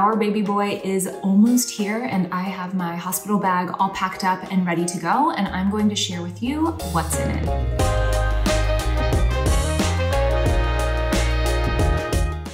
Our baby boy is almost here and I have my hospital bag all packed up and ready to go, and I'm going to share with you what's in it.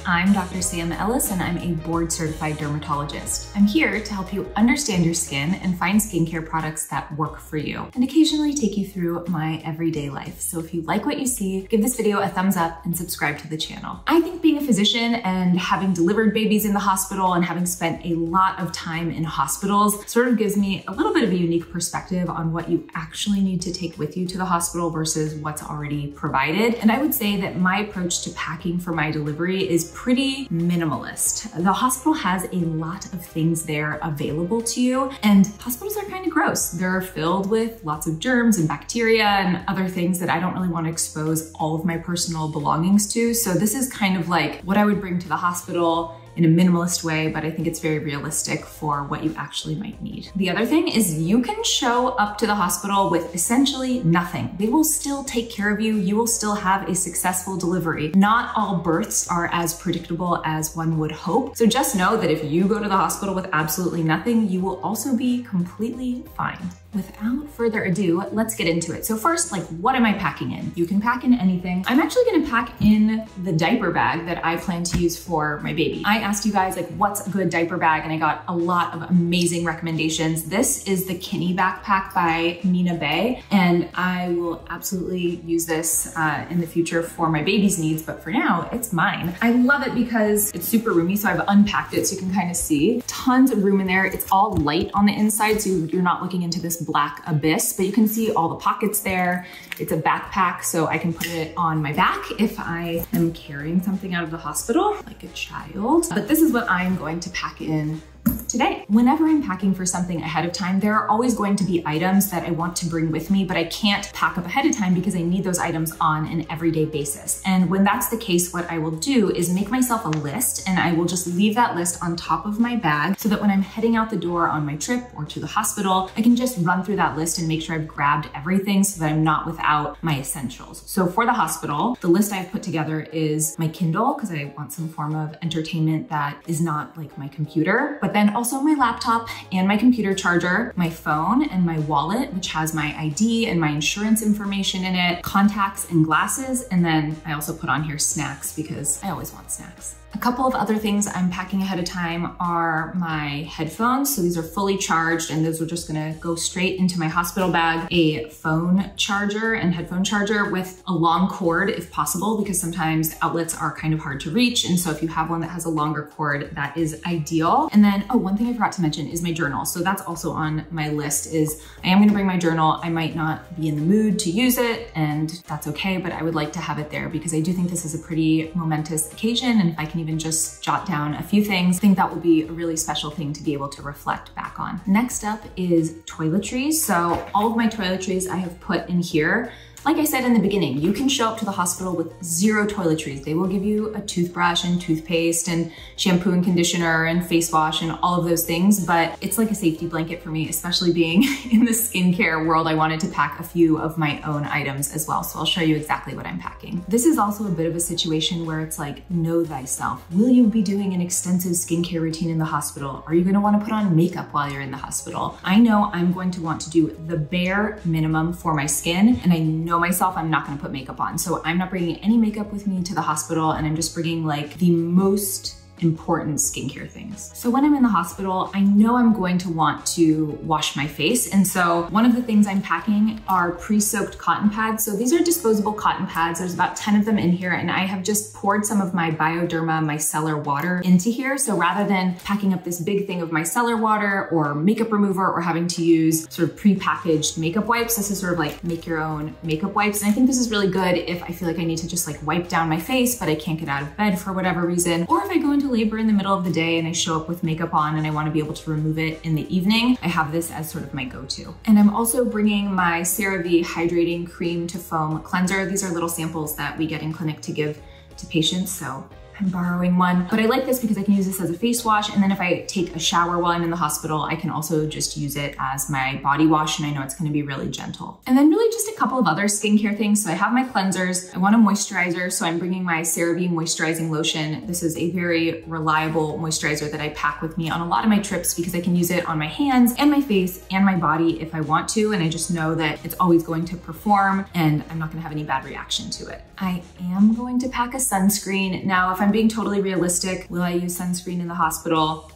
I'm Dr. Sam Ellis and I'm a board-certified dermatologist. I'm here to help you understand your skin and find skincare products that work for you, and occasionally take you through my everyday life. So if you like what you see, give this video a thumbs up and subscribe to the channel. I think being a physician and having delivered babies in the hospital and having spent a lot of time in hospitals sort of gives me a little bit of a unique perspective on what you actually need to take with you to the hospital versus what's already provided. And I would say that my approach to packing for my delivery is pretty minimalist. The hospital has a lot of things there available to you, and hospitals are kind of gross. They're filled with lots of germs and bacteria and other things that I don't really want to expose all of my personal belongings to. So this is kind of like what I would bring to the hospital in a minimalist way, but I think it's very realistic for what you actually might need. The other thing is you can show up to the hospital with essentially nothing. They will still take care of you. You will still have a successful delivery. Not all births are as predictable as one would hope. So just know that if you go to the hospital with absolutely nothing, you will also be completely fine. Without further ado, let's get into it. So first, like, what am I packing in? You can pack in anything. I'm actually gonna pack in the diaper bag that I plan to use for my baby. I asked you guys, like, what's a good diaper bag? And I got a lot of amazing recommendations. This is the Kinney backpack by Mina Baie, and I will absolutely use this in the future for my baby's needs, but for now, it's mine. I love it because it's super roomy, so I've unpacked it so you can kind of see. Tons of room in there. It's all light on the inside, so you're not looking into this black abyss, but you can see all the pockets there. It's a backpack, so I can put it on my back if I am carrying something out of the hospital, like a child. But this is what I'm going to pack in today. Whenever I'm packing for something ahead of time, there are always going to be items that I want to bring with me, but I can't pack up ahead of time because I need those items on an everyday basis. And when that's the case, what I will do is make myself a list, and I will just leave that list on top of my bag so that when I'm heading out the door on my trip or to the hospital, I can just run through that list and make sure I've grabbed everything so that I'm not without my essentials. So for the hospital, the list I've put together is my Kindle, because I want some form of entertainment that is not like my computer, but then also my laptop and my computer charger, my phone and my wallet, which has my ID and my insurance information in it, contacts and glasses. And then I also put on here snacks because I always want snacks. A couple of other things I'm packing ahead of time are my headphones. So these are fully charged and those are just gonna go straight into my hospital bag, a phone charger and headphone charger with a long cord if possible, because sometimes outlets are kind of hard to reach. And so if you have one that has a longer cord, that is ideal. And then, oh, one thing I forgot to mention is my journal. So that's also on my list. Is I am gonna bring my journal. I might not be in the mood to use it, and that's okay, but I would like to have it there because I do think this is a pretty momentous occasion, and if I can even just jot down a few things, I think that will be a really special thing to be able to reflect back on. Next up is toiletries. So all of my toiletries I have put in here. Like I said in the beginning, you can show up to the hospital with zero toiletries. They will give you a toothbrush and toothpaste and shampoo and conditioner and face wash and all of those things, but it's like a safety blanket for me, especially being in the skincare world. I wanted to pack a few of my own items as well, so I'll show you exactly what I'm packing. This is also a bit of a situation where it's like, know thyself. Will you be doing an extensive skincare routine in the hospital? Are you gonna wanna put on makeup while you're in the hospital? I know I'm going to want to do the bare minimum for my skin, and I know myself, I'm not gonna put makeup on. So I'm not bringing any makeup with me to the hospital, and I'm just bringing like the most important skincare things. So when I'm in the hospital, I know I'm going to want to wash my face. And so one of the things I'm packing are pre-soaked cotton pads. So these are disposable cotton pads. There's about 10 of them in here, and I have just poured some of my Bioderma micellar water into here. So rather than packing up this big thing of micellar water or makeup remover or having to use sort of pre-packaged makeup wipes, this is sort of like make your own makeup wipes. And I think this is really good if I feel like I need to just like wipe down my face, but I can't get out of bed for whatever reason. Or if I go into labor in the middle of the day and I show up with makeup on and I want to be able to remove it in the evening, I have this as sort of my go-to. And I'm also bringing my CeraVe hydrating cream to foam cleanser. These are little samples that we get in clinic to give to patients, so I'm borrowing one, but I like this because I can use this as a face wash. And then if I take a shower while I'm in the hospital, I can also just use it as my body wash, and I know it's gonna be really gentle. And then really just a couple of other skincare things. So I have my cleansers, I want a moisturizer. So I'm bringing my CeraVe moisturizing lotion. This is a very reliable moisturizer that I pack with me on a lot of my trips because I can use it on my hands and my face and my body if I want to. And I just know that it's always going to perform and I'm not gonna have any bad reaction to it. I am going to pack a sunscreen. Now, if I'm being totally realistic, will I use sunscreen in the hospital?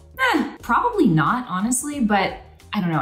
Probably not, honestly, but I don't know.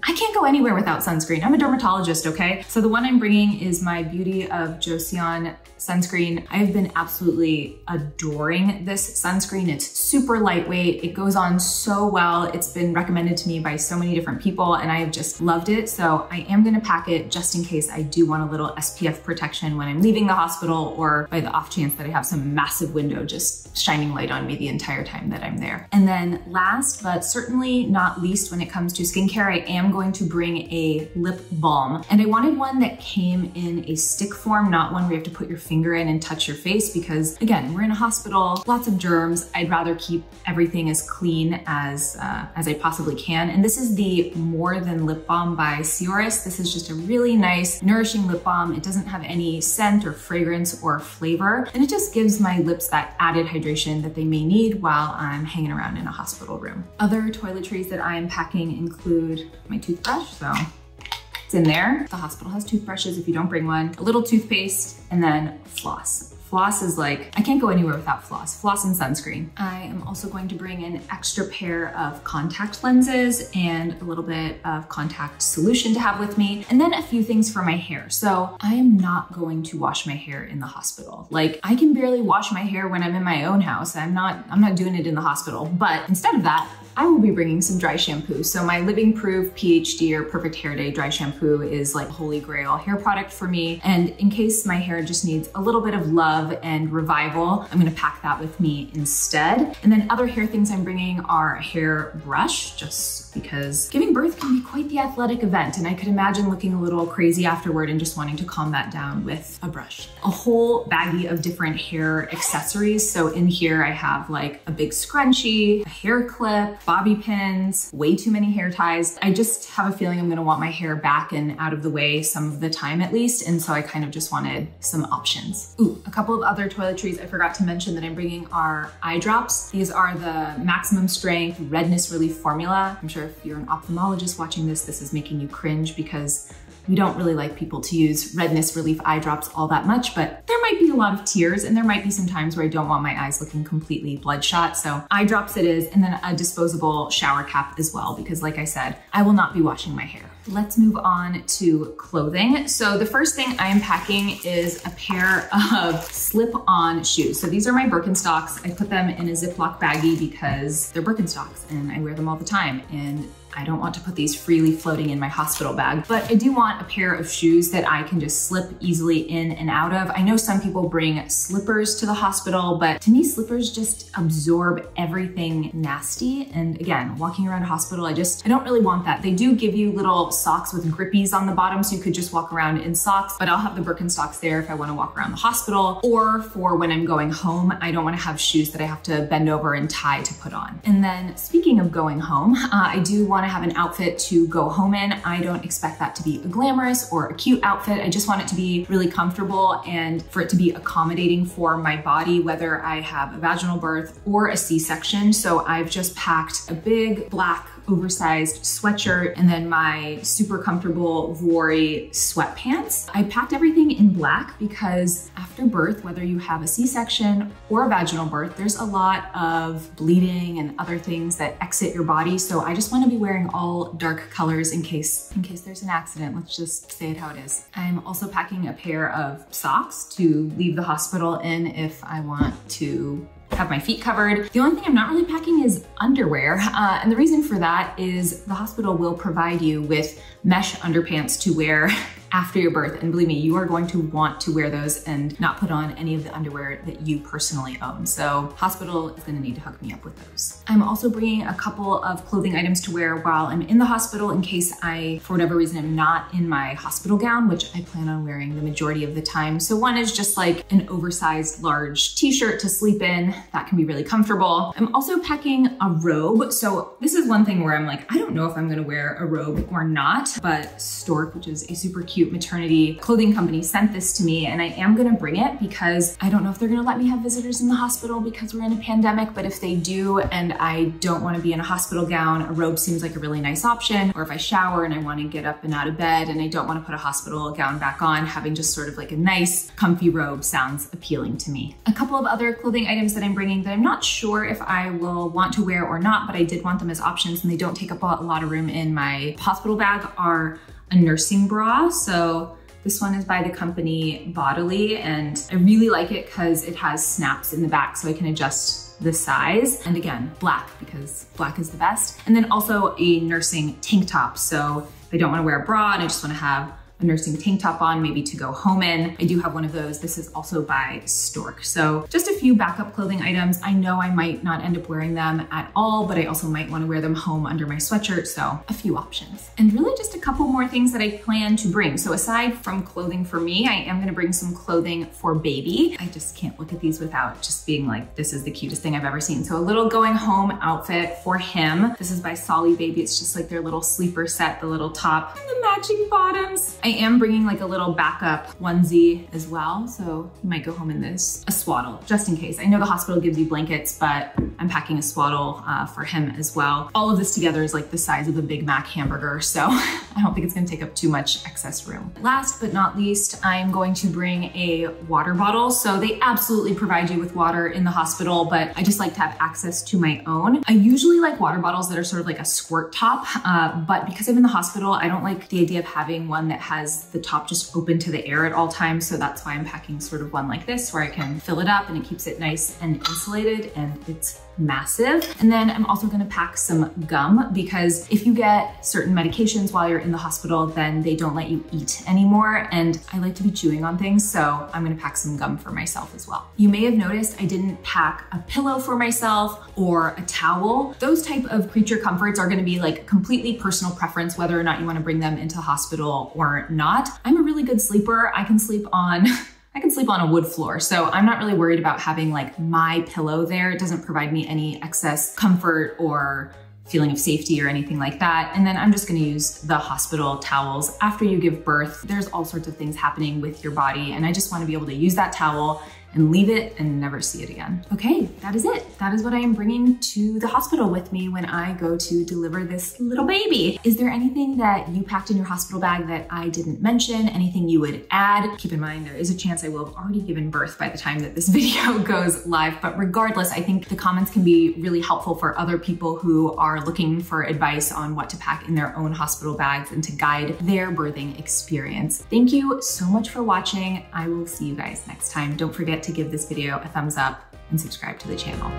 I can't go anywhere without sunscreen. I'm a dermatologist, okay? So the one I'm bringing is my Beauty of Joseon sunscreen. I have been absolutely adoring this sunscreen. It's super lightweight. It goes on so well. It's been recommended to me by so many different people and I have just loved it. So I am gonna pack it just in case I do want a little SPF protection when I'm leaving the hospital or by the off chance that I have some massive window just shining light on me the entire time that I'm there. And then last, but certainly not least when it comes to skincare, I am going to bring a lip balm. And I wanted one that came in a stick form, not one where you have to put your finger in and touch your face because again, we're in a hospital, lots of germs. I'd rather keep everything as clean as I possibly can. And this is the More Than Lip Balm by Sioris. This is just a really nice, nourishing lip balm. It doesn't have any scent or fragrance or flavor. And it just gives my lips that added hydration that they may need while I'm hanging around in a hospital room. Other toiletries that I am packing include my toothbrush, so it's in there. The hospital has toothbrushes if you don't bring one, a little toothpaste, and then floss. Floss is like, I can't go anywhere without floss. Floss and sunscreen. I am also going to bring an extra pair of contact lenses and a little bit of contact solution to have with me. And then a few things for my hair. So I am not going to wash my hair in the hospital. Like I can barely wash my hair when I'm in my own house. I'm not doing it in the hospital. But instead of that, I will be bringing some dry shampoo. So my Living Proof PhD or Perfect Hair Day dry shampoo is like holy grail hair product for me. And in case my hair just needs a little bit of love and revival, I'm gonna pack that with me instead. And then other hair things I'm bringing are a hair brush, just because giving birth can be quite the athletic event. And I could imagine looking a little crazy afterward and just wanting to calm that down with a brush. A whole baggie of different hair accessories. So in here I have like a big scrunchie, a hair clip, bobby pins, way too many hair ties. I just have a feeling I'm gonna want my hair back and out of the way some of the time at least. And so I kind of just wanted some options. Ooh, a couple of other toiletries I forgot to mention that I'm bringing are eye drops. These are the maximum strength redness relief formula. I'm sure if you're an ophthalmologist watching this, this is making you cringe because we don't really like people to use redness relief eye drops all that much, but there might be a lot of tears and there might be some times where I don't want my eyes looking completely bloodshot. So eye drops it is, and then a disposable shower cap as well, because like I said, I will not be washing my hair. Let's move on to clothing. So the first thing I am packing is a pair of slip-on shoes. So these are my Birkenstocks. I put them in a Ziploc baggie because they're Birkenstocks and I wear them all the time. And I don't want to put these freely floating in my hospital bag, but I do want a pair of shoes that I can just slip easily in and out of. I know some people bring slippers to the hospital, but to me, slippers just absorb everything nasty. And again, walking around a hospital, I don't really want that. They do give you little socks with grippies on the bottom, so you could just walk around in socks, but I'll have the Birkenstocks there if I want to walk around the hospital or for when I'm going home. I don't want to have shoes that I have to bend over and tie to put on. And then speaking of going home, I do want to have an outfit to go home in. I don't expect that to be a glamorous or a cute outfit. I just want it to be really comfortable and for it to be accommodating for my body, whether I have a vaginal birth or a C-section. So I've just packed a big black oversized sweatshirt and then my super comfortable Vori sweatpants. I packed everything in black because after birth, whether you have a C-section or a vaginal birth, there's a lot of bleeding and other things that exit your body. So I just want to be wearing all dark colors in case there's an accident. Let's just say it how it is. I'm also packing a pair of socks to leave the hospital in if I want to have my feet covered. The only thing I'm not really packing is underwear. And the reason for that is the hospital will provide you with mesh underpants to wear after your birth. And believe me, you are going to want to wear those and not put on any of the underwear that you personally own. So hospital is gonna need to hook me up with those. I'm also bringing a couple of clothing items to wear while I'm in the hospital in case I, for whatever reason, am not in my hospital gown, which I plan on wearing the majority of the time. So one is just like an oversized large t-shirt to sleep in. That can be really comfortable. I'm also packing a robe. So this is one thing where I'm like, I don't know if I'm gonna wear a robe or not, but Stork, which is a super cute maternity clothing company, sent this to me, and I am gonna bring it because I don't know if they're gonna let me have visitors in the hospital because we're in a pandemic, but if they do and I don't wanna be in a hospital gown, a robe seems like a really nice option. Or if I shower and I wanna get up and out of bed and I don't wanna put a hospital gown back on, having just sort of like a nice comfy robe sounds appealing to me. A couple of other clothing items that I'm bringing that I'm not sure if I will want to wear or not, but I did want them as options and they don't take up a lot of room in my hospital bag, are a nursing bra. So this one is by the company Bodily, and I really like it because it has snaps in the back so I can adjust the size. And again, black, because black is the best. And then also a nursing tank top. So if I don't want to wear a bra and I just want to have a nursing tank top on, maybe to go home in, I do have one of those. This is also by Stork. So just a few backup clothing items. I know I might not end up wearing them at all, but I also might want to wear them home under my sweatshirt. So a few options. And really just a couple more things that I plan to bring. So aside from clothing for me, I am going to bring some clothing for baby. I just can't look at these without just being like, this is the cutest thing I've ever seen. So a little going home outfit for him. This is by Solly Baby. It's just like their little sleeper set, the little top and the matching bottoms. I am bringing like a little backup onesie as well. So you might go home in this. A swaddle, just in case. I know the hospital gives you blankets, but I'm packing a swaddle for him as well. All of this together is like the size of a Big Mac hamburger. So I don't think it's gonna take up too much excess room. Last but not least, I'm going to bring a water bottle. So they absolutely provide you with water in the hospital, but I just like to have access to my own. I usually like water bottles that are sort of like a squirt top, but because I'm in the hospital, I don't like the idea of having one that has the top just open to the air at all times. So that's why I'm packing sort of one like this where I can fill it up and it keeps it nice and insulated, and it's massive. And then I'm also gonna pack some gum, because if you get certain medications while you're in the hospital, then they don't let you eat anymore. And I like to be chewing on things, so I'm gonna pack some gum for myself as well. You may have noticed I didn't pack a pillow for myself or a towel. Those type of creature comforts are gonna be like completely personal preference, whether or not you wanna bring them into the hospital or not. I'm a really good sleeper. I can sleep on a wood floor. So I'm not really worried about having like my pillow there. It doesn't provide me any excess comfort or feeling of safety or anything like that. And then I'm just gonna use the hospital towels. After you give birth, there's all sorts of things happening with your body, and I just wanna be able to use that towel and leave it and never see it again. Okay, that is it. That is what I am bringing to the hospital with me when I go to deliver this little baby. Is there anything that you packed in your hospital bag that I didn't mention? Anything you would add? Keep in mind, there is a chance I will have already given birth by the time that this video goes live, but regardless, I think the comments can be really helpful for other people who are looking for advice on what to pack in their own hospital bags and to guide their birthing experience. Thank you so much for watching. I will see you guys next time. Don't forget to give this video a thumbs up and subscribe to the channel.